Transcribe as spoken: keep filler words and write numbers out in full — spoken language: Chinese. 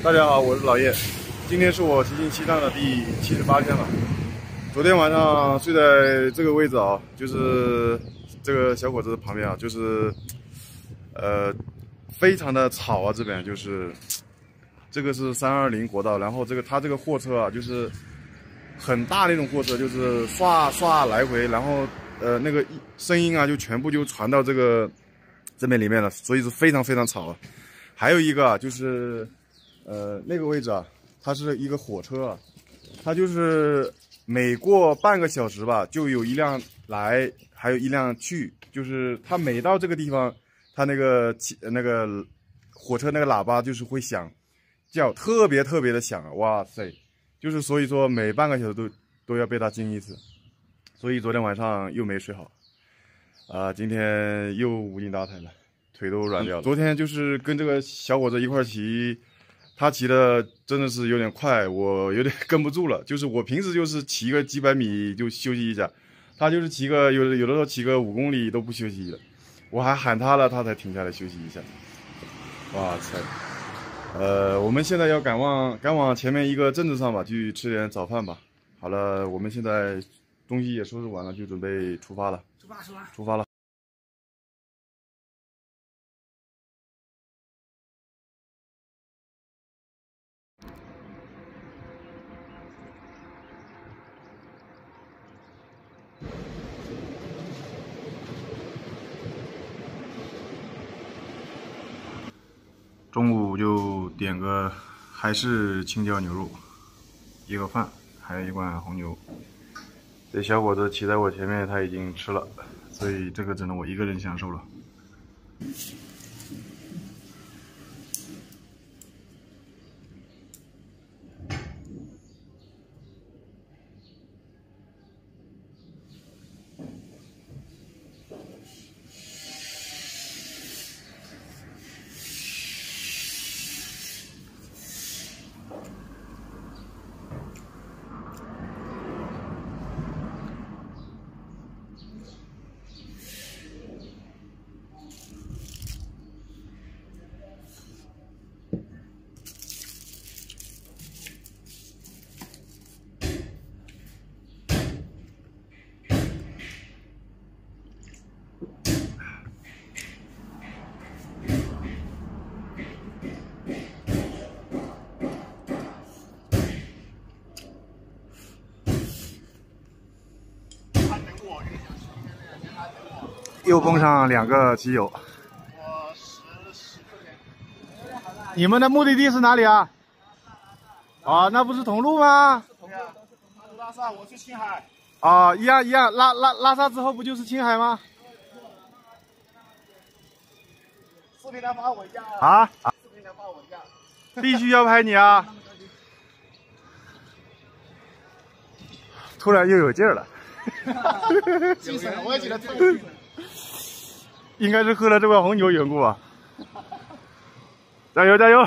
大家好，我是老叶，今天是我骑行西藏的第七十八天了。昨天晚上睡在这个位置啊，就是这个小伙子旁边啊，就是呃，非常的吵啊，这边就是这个是三二零国道，然后这个他这个货车啊，就是很大那种货车，就是刷刷来回，然后呃那个声音啊，就全部就传到这个这边里面了，所以是非常非常吵啊。还有一个啊，就是。 呃，那个位置啊，它是一个火车啊，它就是每过半个小时吧，就有一辆来，还有一辆去，就是它每到这个地方，它那个那个火车那个喇叭就是会响，叫特别特别的响啊，哇塞，就是所以说每半个小时都都要被它惊一次，所以昨天晚上又没睡好，啊、呃，今天又无精打采了，腿都软掉了。嗯、昨天就是跟这个小伙子一块骑。 他骑的真的是有点快，我有点跟不住了。就是我平时就是骑个几百米就休息一下，他就是骑个有的有的时候骑个五公里都不休息了，我还喊他了，他才停下来休息一下。哇塞，呃，我们现在要赶往赶往前面一个镇子上吧，去吃点早饭吧。好了，我们现在东西也收拾完了，就准备出发了。出发，出发，出发了。 中午就点个海式青椒牛肉，一个饭，还有一罐红牛。这小伙子骑在我前面，他已经吃了，所以这个只能我一个人享受了。又碰上两个骑友。我十十块钱。你们的目的地是哪里啊？啊，那不是同路吗？是同路，是拉萨，我去青海。啊，一样一样，拉拉拉萨之后不就是青海吗？视频来发我一下啊！啊！视频来发我一下。必须要拍你啊！突然又有劲儿了。精神，我也觉得特别精神。 应该是喝了这罐红牛缘故吧，加油加油！